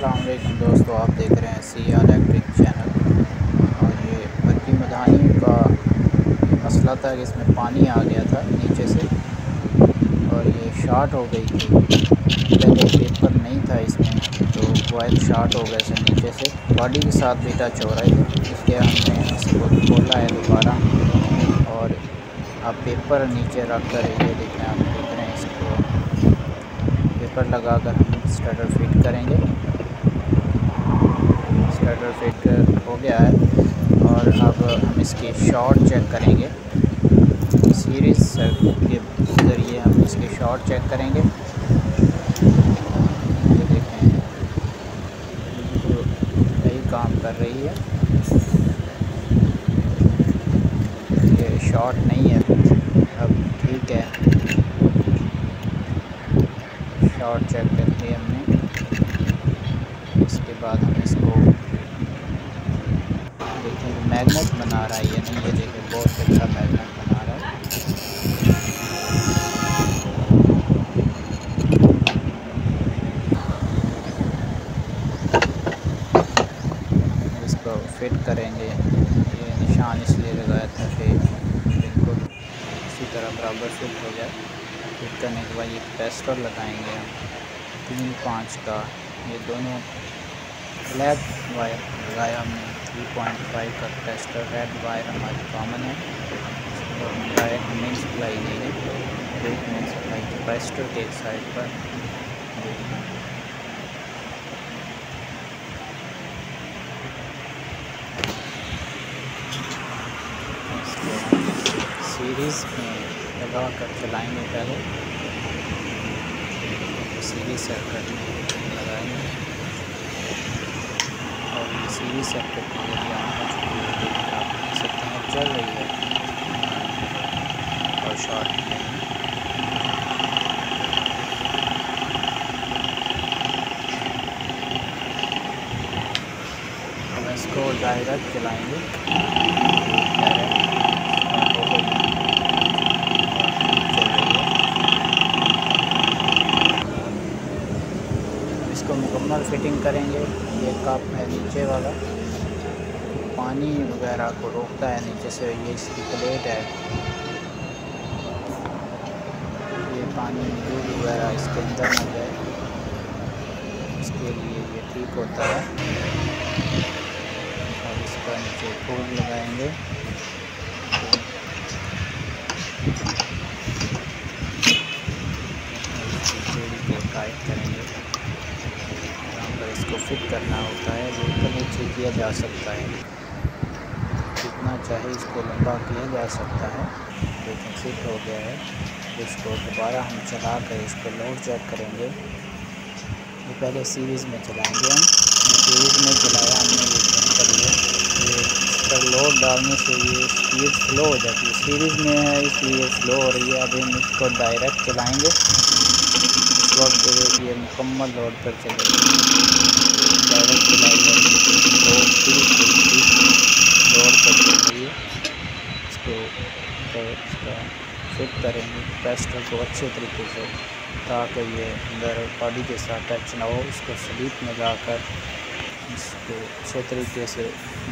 अस्सलाम वालेकुम दोस्तों, आप देख रहे हैं सी आ इलेक्ट्रिक चैनल। और ये बच्ची मधानी का मसला था कि इसमें पानी आ गया था नीचे से और ये शॉर्ट हो गई थी। पहले पेपर नहीं था इसमें, तो वायर शॉर्ट हो गया से नीचे से बॉडी के साथ भी टच हो रही है। इसलिए हमने इसको खोला है दोबारा और अब पेपर नीचे रख कर ये देखें, आप देख रहे हैं इसको पेपर लगा कर स्टार्टर फिट करेंगे। स्टार्टर फिट हो गया है और अब हम इसके शॉर्ट चेक करेंगे। सीरीज के ज़रिए हम इसके शॉर्ट चेक करेंगे। ये देखें, यही काम कर रही है, ये शॉर्ट नहीं है, अब ठीक है। शॉर्ट चेक कर लिए हमने, उसके बाद हम इसको देखें मैग्नेट बना रहा है या नहीं। ये देखें, बहुत अच्छा मैग्नेट बना रहा है। इसको फिट करेंगे, ये निशान इसलिए लगाया था कि बिल्कुल इसी तरह बराबर फिट हो जाए। फिट करने के बाद ये कैपेसिटर लगाएंगे हम 3.5 का। ये दोनों ब्लैक वायर लगाया हमने 3.5 का कैपेसिटर। रेड वायर हमारी कॉमन है, डायरेक्ट मेन सप्लाई देंगे। एक मेन सप्लाई कैपेसिटर के एक साइड पर देंगे। सीरीज़ में लगा कर चलाएँगे, पहले सीरीज सर्किट में लगाएंगे और सीरीज सर्किट में आप देख सकते हैं चल रही है और शॉर्ट है। हम इसको डायरेक्ट चलाएँगे, डायरेक्ट मुकम्मल फिटिंग करेंगे। ये कप है नीचे वाला, पानी वगैरह को रोकता है नीचे से। ये इसकी प्लेट है, ये पानी दूध वगैरह इसके अंदर न जाए, इसके लिए ये ठीक होता है। और इसका नीचे फूल लगाएंगे, काट करेंगे। इसको फिट करना होता है, जितना नीचे किया जा सकता है, जितना चाहे इसको लंबा किया जा सकता है। लेकिन फिट हो गया है, इसको दोबारा हम चला कर इसको लोड चेक करेंगे। ये पहले सीरीज़ में चलाएंगे हम, सीरीज़ में चलाया हमने, ये चेक करिए। ये पर लोड डालने से ये स्पीड स्लो हो जाती है, सीरीज़ में है इसलिए स्लो हो रही है। अभी हम इसको डायरेक्ट चलाएँगे, इस वक्त ये मुकम्मल लोड पर चलेगी। डायरेक्ट लोड करते हुए इसको फिट करेंगे कैपेसिटर को अच्छे तरीके से, ताकि ये अंदर बॉडी के साथ टच ना हो। इसको स्लीप में लाकर इसको अच्छे तरीके से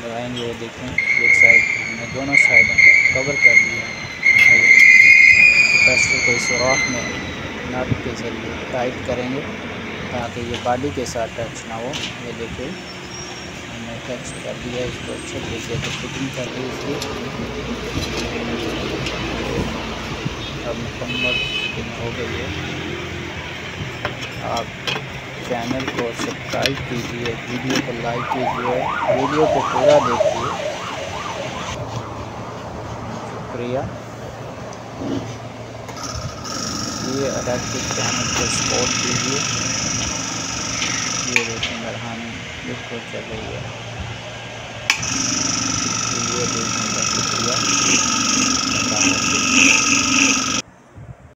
लगाएंगे। देखें, एक साइड हमने दोनों साइड कवर कर दिए हैं। कैपेसिटर को इस रॉक में नट के जरिए टाइट करेंगे ताकि ये बॉडी के साथ टच ना हो। ये देखिए, हमने टच कर दिया इसको अच्छे तरीके से, फिटिंग कर दी इसकी। अब मुकम्मल फिटिंग हो गई है। आप चैनल को सब्सक्राइब कीजिए, वीडियो को लाइक कीजिए, वीडियो को पूरा देखिए। शुक्रिया। ये इलेक्ट्रिक चैनल को सपोर्ट कीजिए। ये देखें, मधहानी बिल्कुल चल रही है। ये देखें, शुक्रिया।